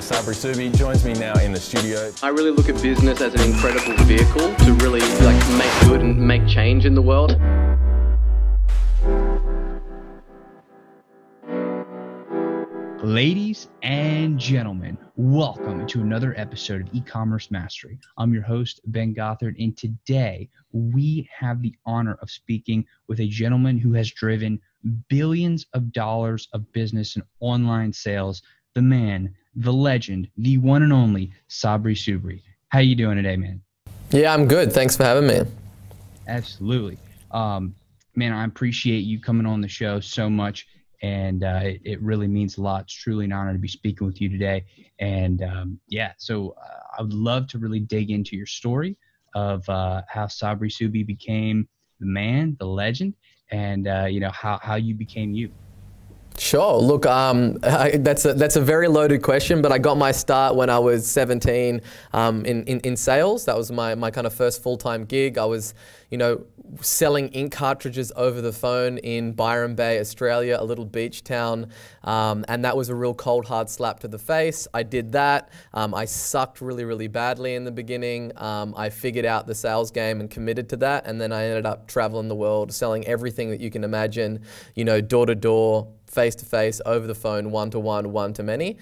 Sabri Suby joins me now in the studio. I really look at business as an incredible vehicle to really make good and make change in the world. Ladies and gentlemen, welcome to another episode of E-Commerce Mastery. I'm your host, Ben Gothard, and today we have the honor of speaking with a gentleman who has driven billions of dollars of business in online sales, the man, the legend, the one and only Sabri Suby. How you doing today, man? Yeah, I'm good. Thanks for having me. Absolutely. Man, I appreciate you coming on the show so much. And it really means a lot. It's truly an honor to be speaking with you today. And I would love to really dig into your story of how Sabri Suby became the man, the legend, and how you became you. Sure. Look, that's a very loaded question, but I got my start when I was 17 in sales. That was my kind of first full-time gig. I was, selling ink cartridges over the phone in Byron Bay, Australia, a little beach town. And that was a real cold, hard slap to the face. I did that. I sucked really, really badly in the beginning. I figured out the sales game and committed to that. And then I ended up traveling the world, selling everything that you can imagine, door to door, face to face, over the phone, one-to-one, one-to-many,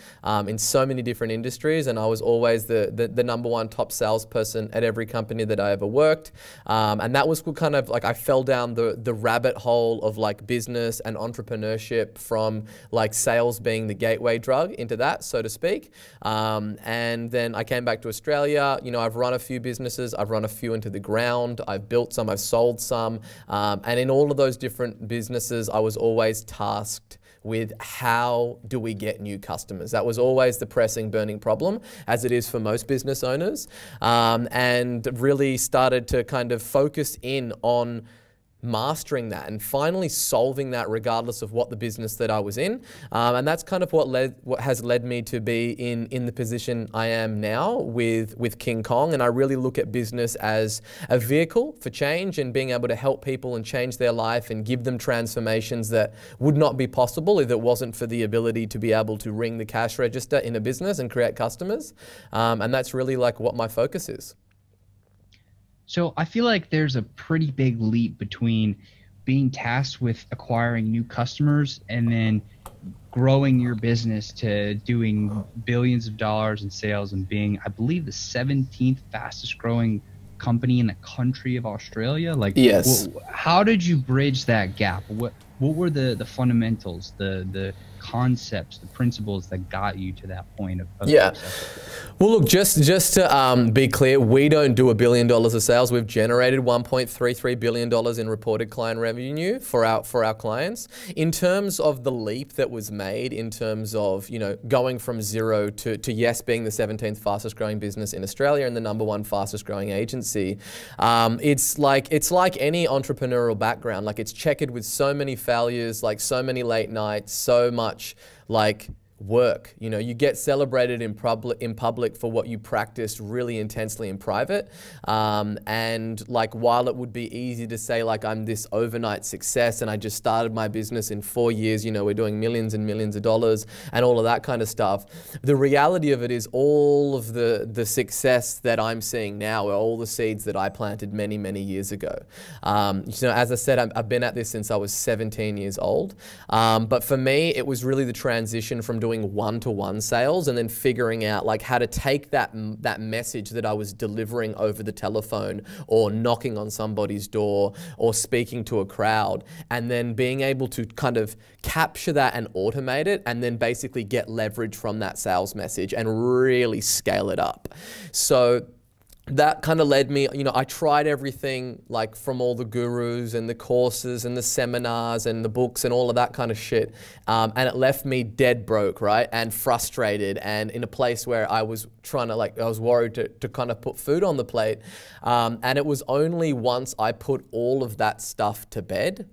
in so many different industries. And I was always the number one top salesperson at every company that I ever worked. And that was kind of I fell down the rabbit hole of business and entrepreneurship from sales being the gateway drug into that, so to speak. And then I came back to Australia. I've run a few businesses. I've run a few into the ground. I've built some, I've sold some. And in all of those different businesses, I was always tasked with how do we get new customers. That was always the pressing, burning problem, as it is for most business owners, and really started to kind of focus in on mastering that and finally solving that regardless of what the business that I was in. And that's kind of what has led me to be in the position I am now with King Kong. And I really look at business as a vehicle for change and being able to help people and change their life and give them transformations that would not be possible if it wasn't for the ability to be able to ring the cash register in a business and create customers. And that's really what my focus is. So I feel like there's a pretty big leap between being tasked with acquiring new customers and then growing your business to doing billions of dollars in sales and being, I believe, the 17th fastest growing company in the country of Australia. Yes. How did you bridge that gap? What were the fundamentals, the concepts, the principles that got you to that point of yeah. Well, look, just to be clear, we don't do $1 billion of sales. We've generated $1.33 billion in reported client revenue for our clients. In terms of the leap that was made, in terms of going from zero to yes, being the 17th fastest growing business in Australia and the #1 fastest growing agency, it's like any entrepreneurial background. It's checkered with so many failures, so many late nights, so much work. You get celebrated in public for what you practiced really intensely in private. And while it would be easy to say I'm this overnight success and I just started my business in 4 years, we're doing millions and millions of dollars and all of that kind of stuff. The reality of it is all of the success that I'm seeing now are all the seeds that I planted many, many years ago. As I said, I've been at this since I was 17 years old. But for me, it was really the transition from doing one-to-one sales and then figuring out how to take that message that I was delivering over the telephone or knocking on somebody's door or speaking to a crowd, and then being able to kind of capture that and automate it and then basically get leverage from that sales message and really scale it up. So that kind of led me, I tried everything from all the gurus and the courses and the seminars and the books and all of that kind of shit. And it left me dead broke, right? And frustrated and in a place where I was trying to I was worried to kind of put food on the plate. And it was only once I put all of that stuff to bed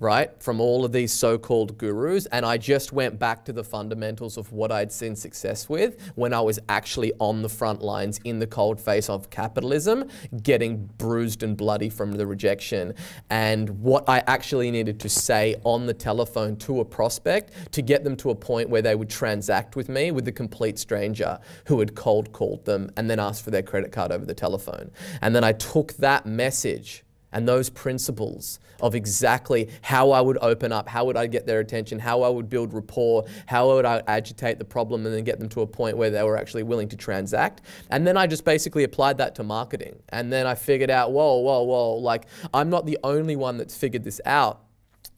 right, from all of these so-called gurus, and I just went back to the fundamentals of what I'd seen success with when I was actually on the front lines in the cold face of capitalism, getting bruised and bloody from the rejection. And what I actually needed to say on the telephone to a prospect to get them to a point where they would transact with me with a complete stranger who had cold called them and then asked for their credit card over the telephone. And then I took that message and those principles of exactly how I would open up, how would I get their attention, how I would build rapport, how would I agitate the problem and then get them to a point where they were actually willing to transact. And then I just basically applied that to marketing. And then I figured out, whoa, like I'm not the only one that's figured this out.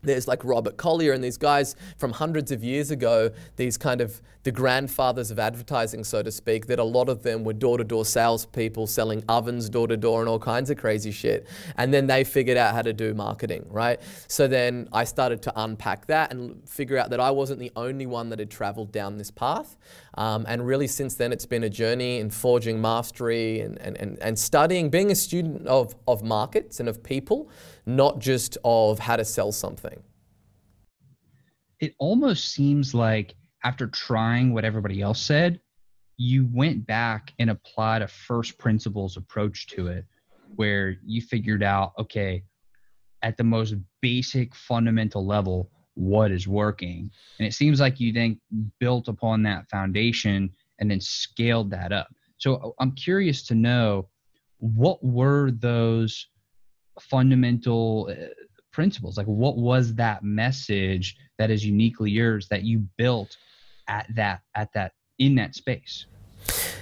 There's like Robert Collier and these guys from hundreds of years ago, these kind of the grandfathers of advertising, so to speak, that a lot of them were door-to-door salespeople selling ovens door-to-door and all kinds of crazy shit. And then they figured out how to do marketing, right? So then I started to unpack that and figure out that I wasn't the only one that had traveled down this path. And really since then, it's been a journey in forging mastery and studying, being a student of markets and of people, not just of how to sell something. It almost seems like after trying what everybody else said, you went back and applied a first principles approach to it where you figured out, okay, at the most basic fundamental level, what is working? And it seems like you then built upon that foundation and then scaled that up. So I'm curious to know, what were those fundamental principles? Like, what was that message that is uniquely yours that you built in that space?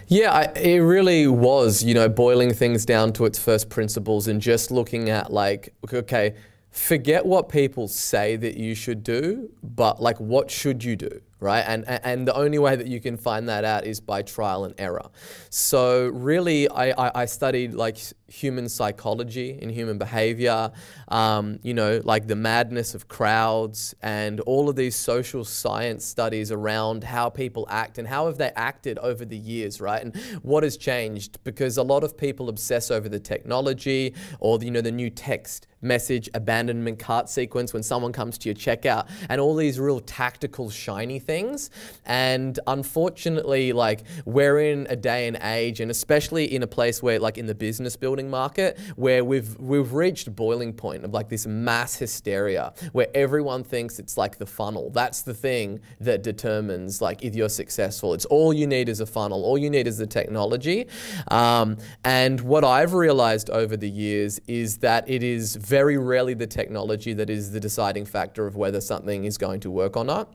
Yeah, it really was, you know, boiling things down to its first principles and just looking at like, okay, forget what people say that you should do, but like, what should you do? Right? And the only way that you can find that out is by trial and error. So really, I studied like human psychology and human behavior, you know, like the madness of crowds and all of these social science studies around how people act and how have they acted over the years, right? And what has changed? Because a lot of people obsess over the technology or, you know, the new text message abandonment cart sequence when someone comes to your checkout and all these real tactical shiny things. And unfortunately, like, we're in a day and age, and especially in a place where, like, in the business building market, where we've reached boiling point of like this mass hysteria where everyone thinks it's like the funnel. That's the thing that determines like if you're successful. It's all you need is a funnel. All you need is the technology. And what I've realized over the years is that it is very rarely the technology that is the deciding factor of whether something is going to work or not.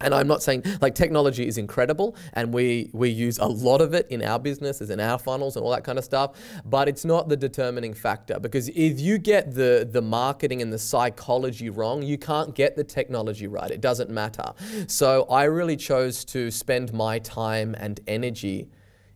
And I'm not saying, like, technology is incredible and we use a lot of it in our businesses and our funnels and all that kind of stuff, but it's not the determining factor, because if you get the marketing and the psychology wrong, you can't get the technology right. It doesn't matter. So I really chose to spend my time and energy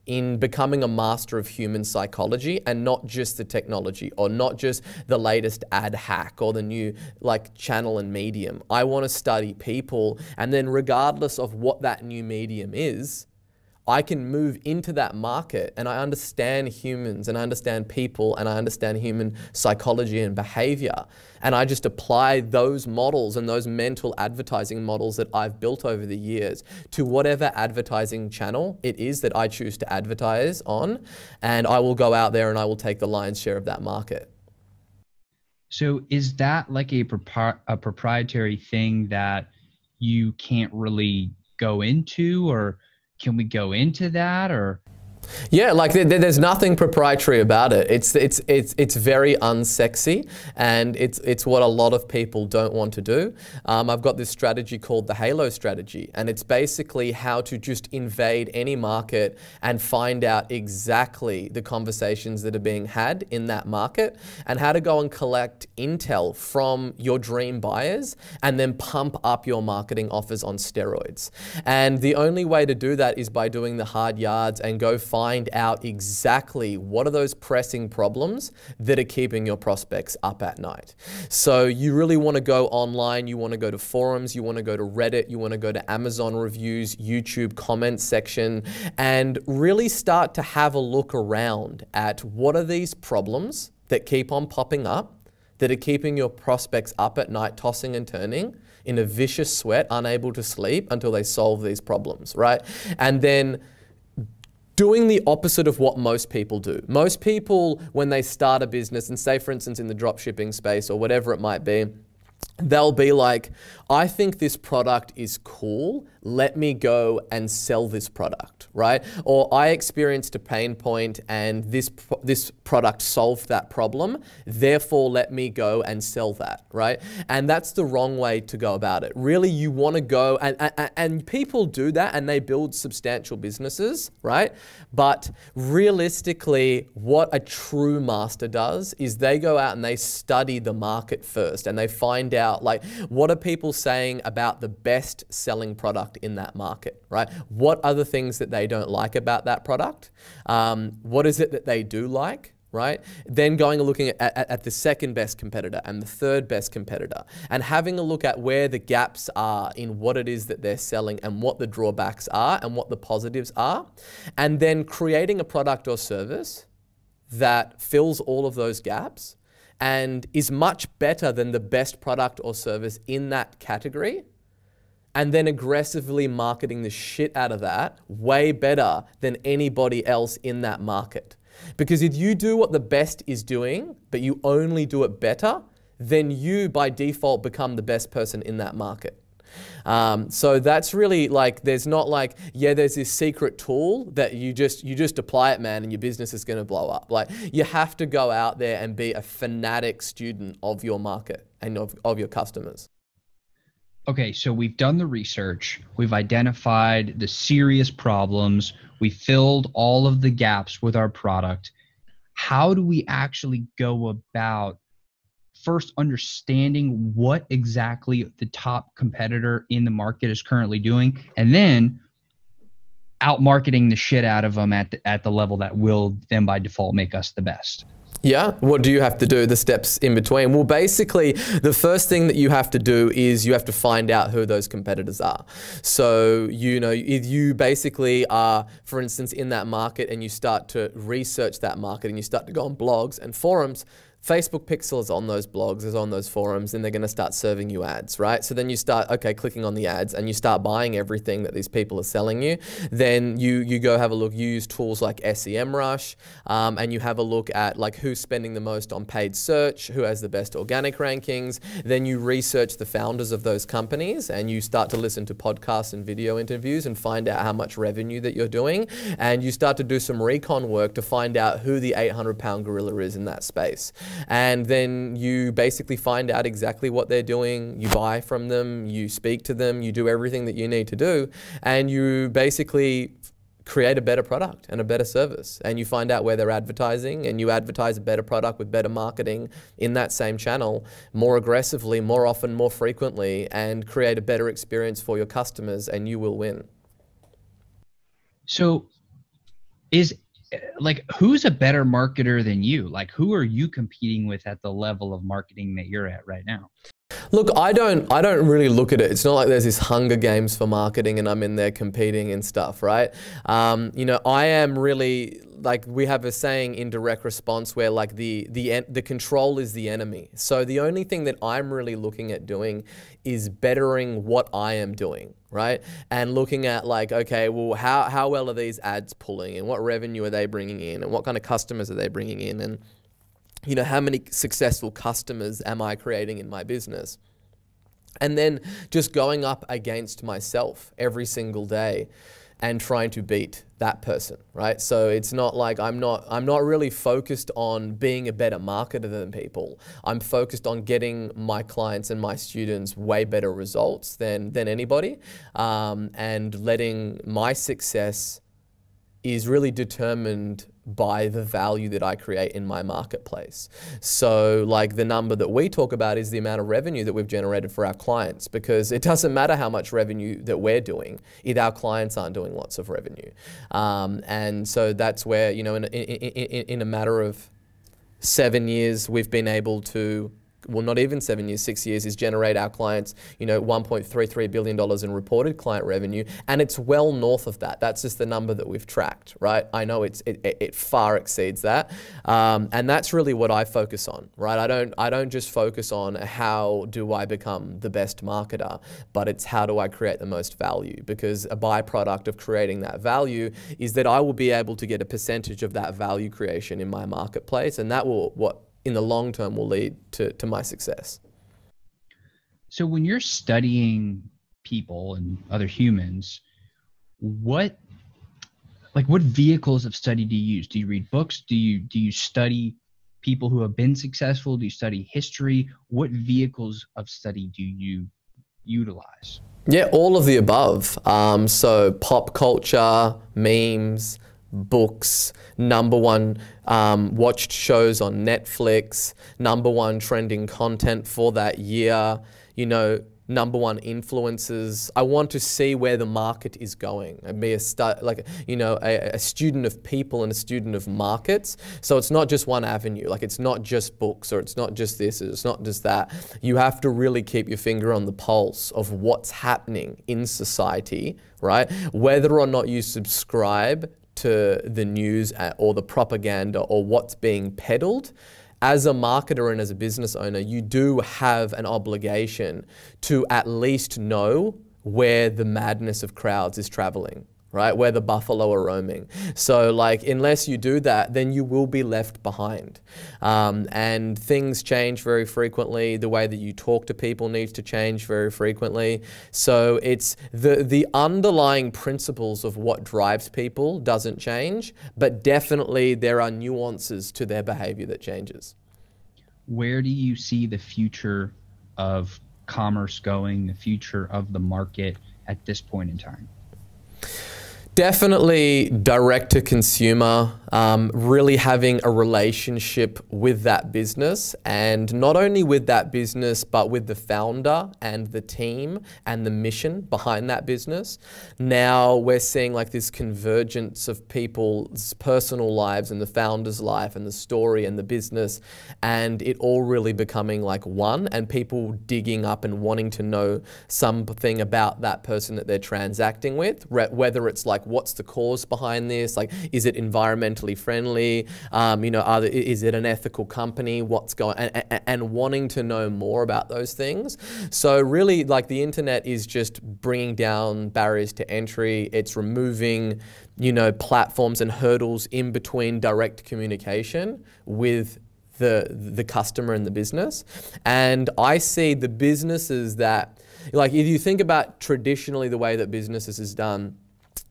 in becoming a master of human psychology and not just the technology or not just the latest ad hack or the new like channel and medium. I want to study people, and then regardless of what that new medium is, I can move into that market and I understand humans and I understand people and I understand human psychology and behavior. And I just apply those models and those mental advertising models that I've built over the years to whatever advertising channel it is that I choose to advertise on. And I will go out there and I will take the lion's share of that market. So is that like a proprietary thing that you can't really go into, or can we go into that, or? Yeah, like there's nothing proprietary about it. It's very unsexy, and it's what a lot of people don't want to do. I've got this strategy called the Halo Strategy, and it's basically how to just invade any market and find out exactly the conversations that are being had in that market and how to go and collect intel from your dream buyers and then pump up your marketing offers on steroids. And the only way to do that is by doing the hard yards and go find out exactly what are those pressing problems that are keeping your prospects up at night. So you really want to go online, you want to go to forums, you want to go to Reddit, you want to go to Amazon reviews, YouTube comment section, and really start to have a look around at what are these problems that keep on popping up that are keeping your prospects up at night, tossing and turning in a vicious sweat, unable to sleep until they solve these problems, right? And then doing the opposite of what most people do. Most people, when they start a business, and say, for instance, in the dropshipping space or whatever it might be, they'll be like, I think this product is cool, let me go and sell this product, right? Or I experienced a pain point and this product solved that problem, therefore let me go and sell that, right? And that's the wrong way to go about it. Really, you want to go, and people do that and they build substantial businesses, right? But realistically, what a true master does is they go out and they study the market first and they find out, like, what are people saying about the best selling product in that market, right? What are the things that they don't like about that product? What is it that they do like, right? Then going and looking at the second best competitor and the third best competitor and having a look at where the gaps are in what it is that they're selling and what the drawbacks are and what the positives are, and then creating a product or service that fills all of those gaps and is much better than the best product or service in that category, and then aggressively marketing the shit out of that way better than anybody else in that market. Because if you do what the best is doing, but you only do it better, then you by default become the best person in that market. So that's really like, there's not like, yeah, there's this secret tool that you just apply it, man, and your business is going to blow up. Like, you have to go out there and be a fanatic student of your market and of your customers. Okay, so we've done the research, we've identified the serious problems, we filled all of the gaps with our product. How do we actually go about first understanding what exactly the top competitor in the market is currently doing, and then out marketing the shit out of them at the level that will then by default make us the best? Yeah. What do you have to do? The steps in between. Well, basically, the first thing that you have to do is you have to find out who those competitors are. So, you know, if you basically are, for instance, in that market and you start to research that market and you start to go on blogs and forums, Facebook pixel is on those blogs, is on those forums, and they're going to start serving you ads, right? So then you start, okay, clicking on the ads and you start buying everything that these people are selling you. Then you go have a look, you use tools like SEMrush, and you have a look at like who's spending the most on paid search, who has the best organic rankings. Then you research the founders of those companies and you start to listen to podcasts and video interviews and find out how much revenue that you're doing. And you start to do some recon work to find out who the 800-pound gorilla is in that space. And then you basically find out exactly what they're doing, you buy from them, you speak to them, you do everything that you need to do, and you basically create a better product and a better service. And you find out where they're advertising, and you advertise a better product with better marketing in that same channel, more aggressively, more often, more frequently, and create a better experience for your customers, and you will win. So like, who's a better marketer than you? Like, who are you competing with at the level of marketing that you're at right now? Look, I don't really look at it. It's not like there's this Hunger Games for marketing and I'm in there competing and stuff, right? You know, I am really, like, we have a saying in direct response where like the control is the enemy. So the only thing that I'm really looking at doing is bettering what I am doing, right? And looking at like, okay, well, how well are these ads pulling, and what revenue are they bringing in, and what kind of customers are they bringing in, and, you know, how many successful customers am I creating in my business? And then just going up against myself every single day and trying to beat that person, right? So it's not like I'm not really focused on being a better marketer than people. I'm focused on getting my clients and my students way better results than anybody, and letting my success is really determined by the value that I create in my marketplace. So like, the number that we talk about is the amount of revenue that we've generated for our clients, because it doesn't matter how much revenue that we're doing if our clients aren't doing lots of revenue. And so that's where, you know, in a matter of 7 years, we've been able to well, not even 7 years, 6 years, is generate our clients, you know, $1.33 billion in reported client revenue, and it's well north of that. That's just the number that we've tracked, right? I know it far exceeds that, and that's really what I focus on, right? I don't just focus on how do I become the best marketer, but it's how do I create the most value, because a byproduct of creating that value is that I will be able to get a percentage of that value creation in my marketplace, and that will what in the long term will lead to my success. So when you're studying people and other humans, what vehicles of study do you use? Do you read books? Do you study people who have been successful? Do you study history? What vehicles of study do you utilize? Yeah, all of the above. So pop culture, memes, books, #1 watched shows on Netflix, #1 trending content for that year, you know, #1 influencers. I want to see where the market is going and be a student of people and a student of markets. So it's not just one avenue. Like, it's not just books, or it's not just this, or it's not just that. You have to really keep your finger on the pulse of what's happening in society, right? Whether or not you subscribe to the news or the propaganda or what's being peddled, as a marketer and as a business owner, you do have an obligation to at least know where the madness of crowds is traveling, right? Where the buffalo are roaming. So, like, unless you do that, then you will be left behind. And things change very frequently. The way that you talk to people needs to change very frequently. So it's the underlying principles of what drives people doesn't change, but definitely there are nuances to their behavior that changes. Where do you see the future of commerce going, the future of the market at this point in time? Definitely direct to consumer, really having a relationship with that business, and not only with that business, but with the founder and the team and the mission behind that business. Now we're seeing like this convergence of people's personal lives and the founder's life and the story and the business, and it all really becoming like one, and people digging up and wanting to know something about that person that they're transacting with, whether it's like, what's the cause behind this? Like, is it environmentally friendly? You know, is it an ethical company? What's going on? And wanting to know more about those things. So really, like, the internet is just bringing down barriers to entry. It's removing, you know, platforms and hurdles in between direct communication with the customer and the business. And I see the businesses that, like, if you think about traditionally the way that businesses is done,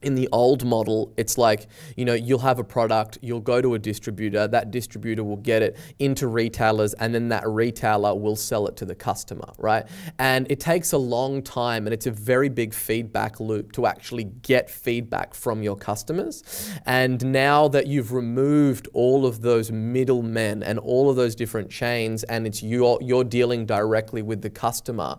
in the old model, it's like, you know, you'll have a product, you'll go to a distributor, that distributor will get it into retailers, and then that retailer will sell it to the customer, right? And it takes a long time, and it's a very big feedback loop to actually get feedback from your customers. And now that you've removed all of those middlemen and all of those different chains, and it's you're dealing directly with the customer,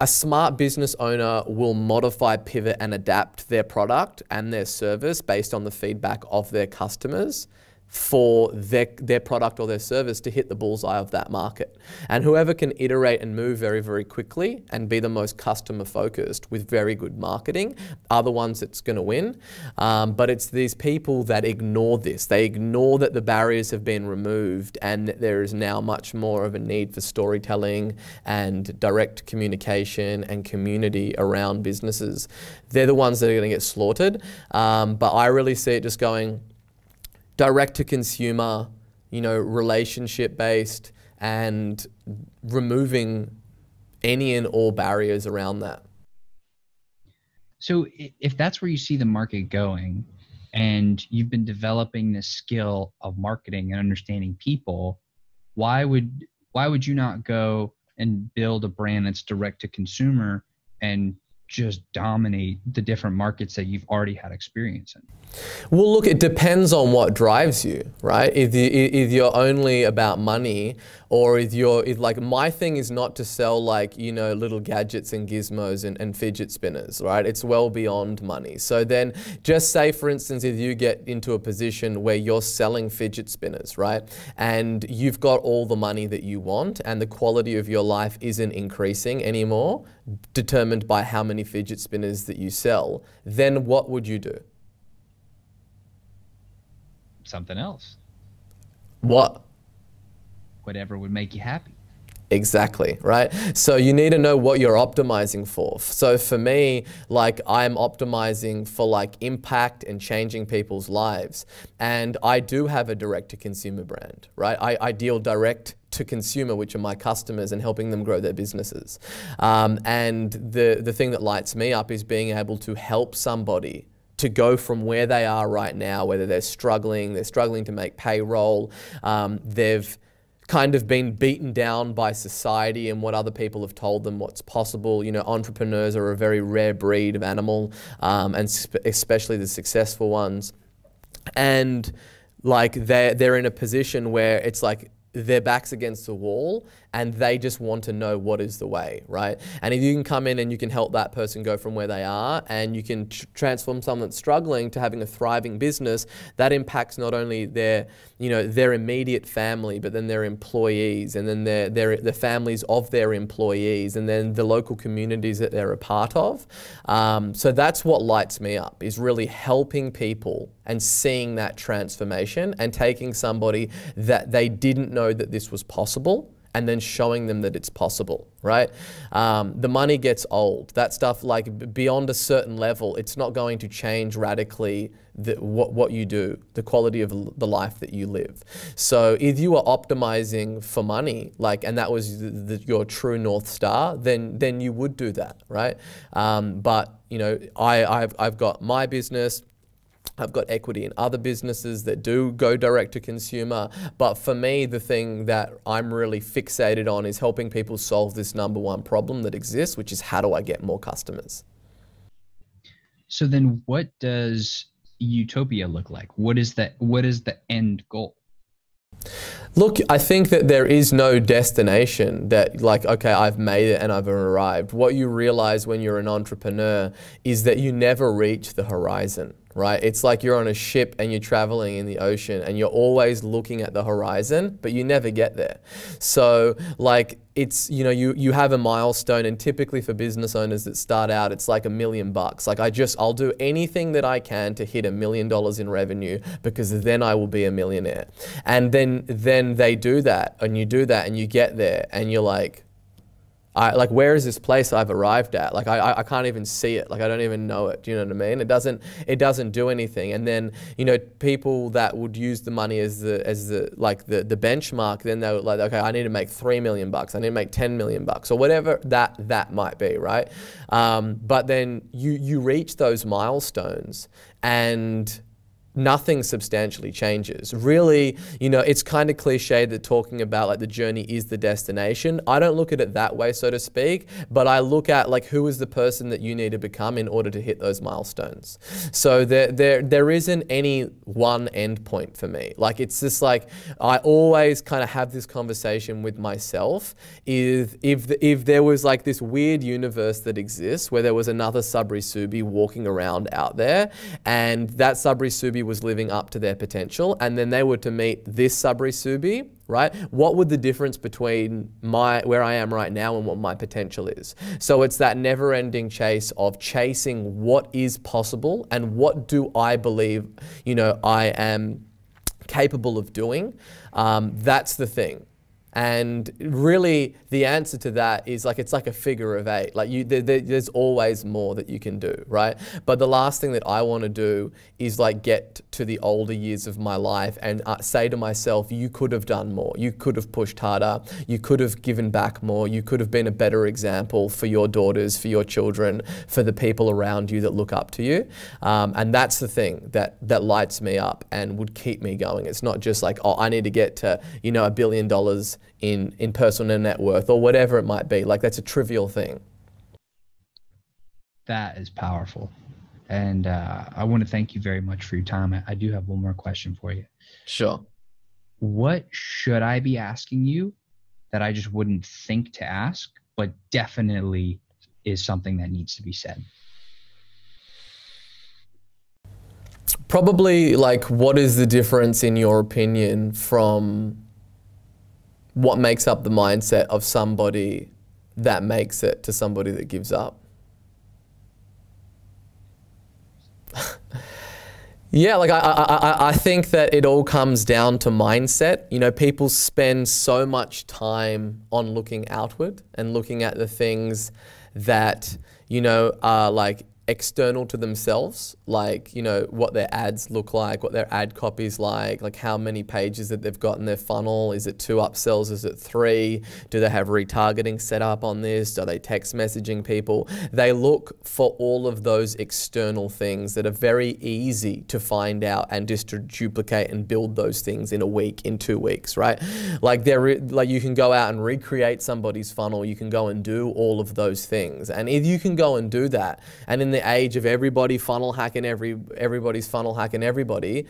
a smart business owner will modify, pivot, and adapt their product and their service based on the feedback of their customers for their product or their service to hit the bullseye of that market. And whoever can iterate and move very, very quickly and be the most customer focused with very good marketing are the ones that's going to win. But it's these people that ignore this. They ignore that the barriers have been removed and that there is now much more of a need for storytelling and direct communication and community around businesses. They're the ones that are going to get slaughtered. But I really see it just going direct to consumer, you know, relationship based, and removing any and all barriers around that. So if that's where you see the market going, and you've been developing this skill of marketing and understanding people, why would you not go and build a brand that's direct to consumer and just dominate the different markets that you've already had experience in? Well, look, it depends on what drives you, right? If you're only about money, or if like, my thing is not to sell like, you know, little gadgets and gizmos and fidget spinners, right? It's well beyond money. So then just say, for instance, if you get into a position where you're selling fidget spinners, right? And you've got all the money that you want and the quality of your life isn't increasing anymore, determined by how many fidget spinners that you sell, then what would you do? Something else. What? Whatever would make you happy. Exactly, right? So you need to know what you're optimizing for. So for me, like, I'm optimizing for like impact and changing people's lives. And I do have a direct-to-consumer brand, right? I deal direct to consumer, which are my customers, and helping them grow their businesses. And the thing that lights me up is being able to help somebody to go from where they are right now, whether they're struggling to make payroll, they've kind of been beaten down by society and what other people have told them what's possible. You know, entrepreneurs are a very rare breed of animal, and especially the successful ones. And like, they're in a position where it's like, their back's against the wall and they just want to know what is the way, right? And if you can come in and you can help that person go from where they are, and you can transform someone that's struggling to having a thriving business, that impacts not only their, you know, their immediate family, but then their employees, and then the families of their employees, and then the local communities that they're a part of. So that's what lights me up, is really helping people and seeing that transformation and taking somebody that they didn't know that this was possible and then showing them that it's possible, right? The money gets old. That stuff, like, beyond a certain level, it's not going to change radically what you do, the quality of the life that you live. So if you are optimizing for money, like, and that was your true North Star, then you would do that, right? But, you know, I've got my business, I've got equity in other businesses that do go direct to consumer. But for me, the thing that I'm really fixated on is helping people solve this #1 problem that exists, which is, how do I get more customers? So then what does utopia look like? What is the end goal? Look, I think that there is no destination that, like, okay, I've made it and I've arrived. What you realize when you're an entrepreneur is that you never reach the horizon, right? It's like you're on a ship and you're traveling in the ocean and you're always looking at the horizon, but you never get there. So, like, it's, you know, you have a milestone, and typically for business owners that start out, it's like $1 million. Like, I'll do anything that I can to hit $1 million in revenue, because then I will be a millionaire. And then they do that, and you do that, and you get there, and you're like, like, where is this place I've arrived at? Like, I can't even see it. Like, I don't even know it. Do you know what I mean? It doesn't do anything. And then, you know, people that would use the money as the benchmark, then they would, like, okay, I need to make $3 million. I need to make $10 million, or whatever that might be, right? But then you reach those milestones and nothing substantially changes. Really, you know, it's kind of cliche that talking about, like, the journey is the destination. I don't look at it that way, so to speak, but I look at, like, who is the person that you need to become in order to hit those milestones. So there isn't any one end point for me. Like, it's just like, I always kind of have this conversation with myself, is if there was, like, this weird universe that exists where there was another Sabri Suby walking around out there, and that Sabri Suby was living up to their potential, and then they were to meet this Sabri Suby, right? What would the difference between where I am right now and what my potential is? So it's that never-ending chase of chasing what is possible and what do I believe, you know, I am capable of doing. That's the thing. And really, the answer to that is, like, it's like a figure of 8. Like, there's always more that you can do, right? But the last thing that I want to do is, like, get to the older years of my life and say to myself, you could have done more. You could have pushed harder. You could have given back more. You could have been a better example for your daughters, for your children, for the people around you that look up to you. And that's the thing that lights me up and would keep me going. It's not just like, oh, I need to get to, you know, $1 billion in personal net worth, or whatever it might be. Like, that's a trivial thing. That is powerful. And I want to thank you very much for your time. I do have one more question for you. Sure. What should I be asking you that I just wouldn't think to ask, but definitely is something that needs to be said? Probably like, what is the difference in your opinion from what makes up the mindset of somebody that makes it to somebody that gives up? Yeah, like I think that it all comes down to mindset. You know, people spend so much time on looking outward and looking at the things that, you know, are like external to themselves, like, you know, what their ads look like, what their ad copy's like how many pages that they've got in their funnel. Is it 2 upsells? Is it 3? Do they have retargeting set up on this? Are they text messaging people? They look for all of those external things that are very easy to find out and just to duplicate and build those things in a week, in 2 weeks, right? Like you can go out and recreate somebody's funnel. You can go and do all of those things. And if you can go and do that, and in the age of everybody funnel hacking, everybody's funnel hacking everybody,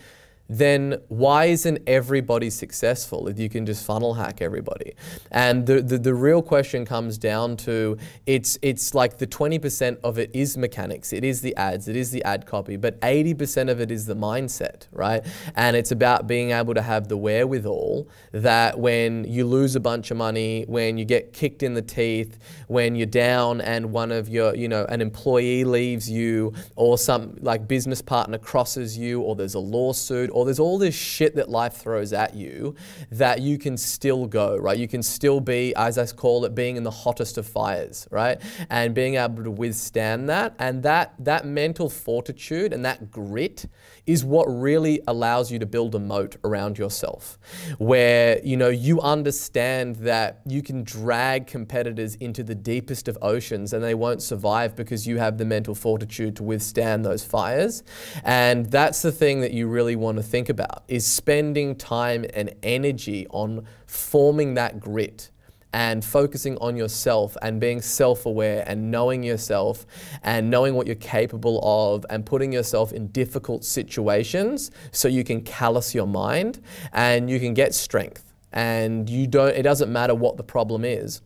then why isn't everybody successful if you can just funnel hack everybody? And the real question comes down to, it's like the 20% of it is mechanics, it is the ads, it is the ad copy, but 80% of it is the mindset, right? And it's about being able to have the wherewithal that when you lose a bunch of money, when you get kicked in the teeth, when you're down and one of your, you know, an employee leaves you, or some like business partner crosses you, or there's a lawsuit, or there's all this shit that life throws at you, that you can still go, right? You can still be, as I call it, being in the hottest of fires, right? And being able to withstand that. And that mental fortitude and that grit is what really allows you to build a moat around yourself, where, you know, you understand that you can drag competitors into the deepest of oceans and they won't survive because you have the mental fortitude to withstand those fires. And that's the thing that you really want to think about, is spending time and energy on forming that grit and focusing on yourself and being self-aware and knowing yourself and knowing what you're capable of and putting yourself in difficult situations so you can callous your mind and you can get strength. And you don't, it doesn't matter what the problem is,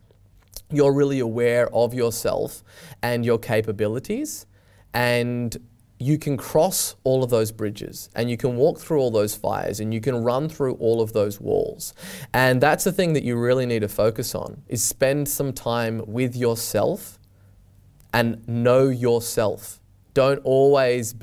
you're really aware of yourself and your capabilities, and you can cross all of those bridges and you can walk through all those fires and you can run through all of those walls. And that's the thing that you really need to focus on, is spend some time with yourself and know yourself. Don't always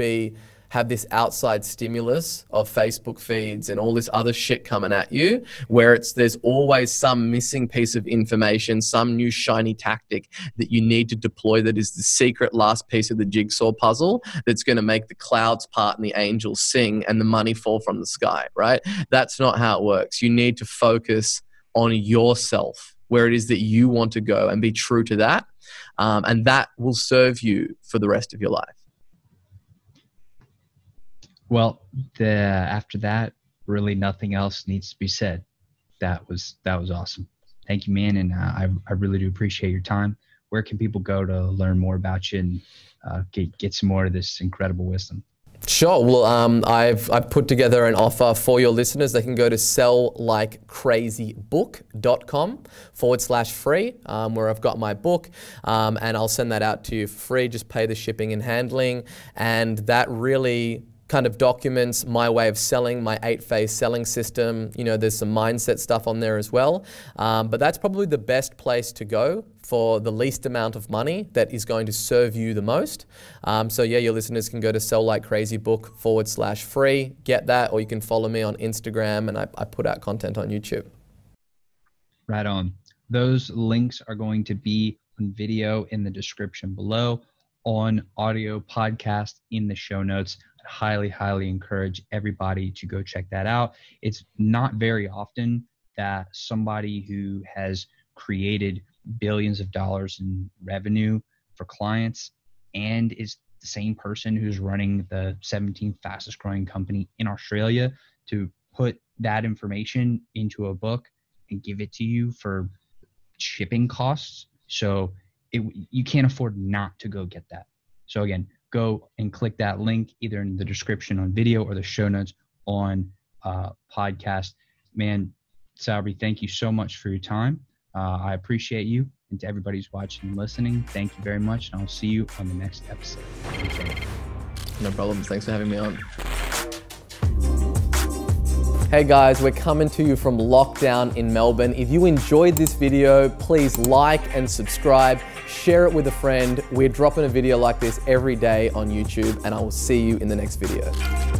have this outside stimulus of Facebook feeds and all this other shit coming at you, where there's always some missing piece of information, some new shiny tactic that you need to deploy that is the secret last piece of the jigsaw puzzle that's going to make the clouds part and the angels sing and the money fall from the sky, right? That's not how it works. You need to focus on yourself, where it is that you want to go, and be true to that. And that will serve you for the rest of your life. Well, after that, really nothing else needs to be said. That was awesome. Thank you, man. And I really do appreciate your time. Where can people go to learn more about you and get some more of this incredible wisdom? Sure. Well, I've put together an offer for your listeners. They can go to sellikcrazybook.com/free, where I've got my book, and I'll send that out to you for free. Just pay the shipping and handling. And that really kind of documents my way of selling, my 8-phase selling system. You know, there's some mindset stuff on there as well. But that's probably the best place to go for the least amount of money that is going to serve you the most. So yeah, your listeners can go to sellikcrazybook.com/free, get that, or you can follow me on Instagram, and I put out content on YouTube. Right on. Those links are going to be on video in the description below, on audio podcast in the show notes. Highly encourage everybody to go check that out. It's not very often that somebody who has created billions of dollars in revenue for clients and is the same person who's running the 17th fastest growing company in Australia to put that information into a book and give it to you for shipping costs. So you can't afford not to go get that. So again, go and click that link either in the description on video or the show notes on podcast. Man, Sabri, thank you so much for your time. I appreciate you. And to everybody who's watching and listening, thank you very much. And I'll see you on the next episode. No problem. Thanks for having me on. Hey guys, we're coming to you from lockdown in Melbourne. If you enjoyed this video, please like and subscribe, share it with a friend. We're dropping a video like this every day on YouTube, and I will see you in the next video.